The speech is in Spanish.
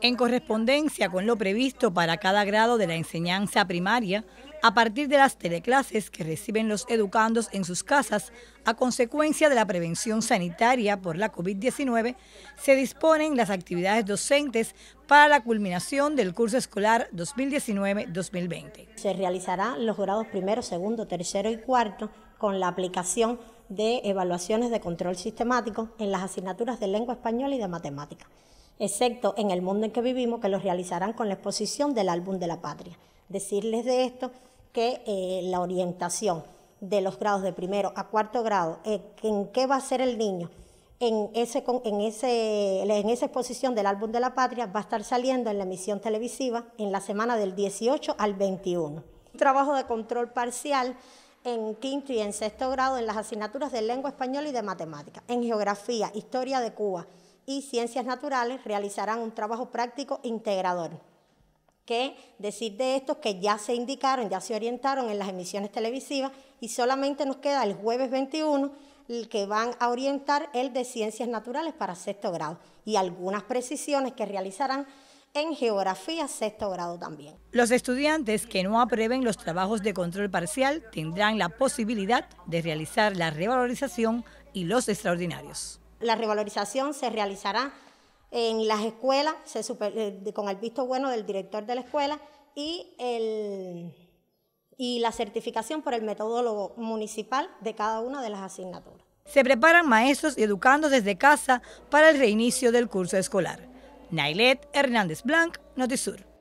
En correspondencia con lo previsto para cada grado de la enseñanza primaria, a partir de las teleclases que reciben los educandos en sus casas a consecuencia de la prevención sanitaria por la COVID-19, se disponen las actividades docentes para la culminación del curso escolar 2019-2020. Se realizarán los grados primero, segundo, tercero y cuarto con la aplicación de evaluaciones de control sistemático en las asignaturas de lengua española y de matemática, excepto en el mundo en que vivimos, que los realizarán con la exposición del Álbum de la Patria. Decirles de esto que la orientación de los grados de primero a cuarto grado, en qué va a ser el niño, en esa exposición del Álbum de la Patria va a estar saliendo en la emisión televisiva en la semana del 18 al 21. Un trabajo de control parcial en quinto y en sexto grado en las asignaturas de lengua española y de matemática. En geografía, historia de Cuba y ciencias naturales realizarán un trabajo práctico integrador. Que decir de estos que ya se indicaron, ya se orientaron en las emisiones televisivas y solamente nos queda el jueves 21 el que van a orientar el de Ciencias Naturales para sexto grado y algunas precisiones que realizarán en Geografía sexto grado también. Los estudiantes que no aprueben los trabajos de control parcial tendrán la posibilidad de realizar la revalorización y los extraordinarios. La revalorización se realizará en las escuelas, con el visto bueno del director de la escuela y la certificación por el metodólogo municipal de cada una de las asignaturas. Se preparan maestros y educandos desde casa para el reinicio del curso escolar. Naylet Hernández Blanco, NotiSur.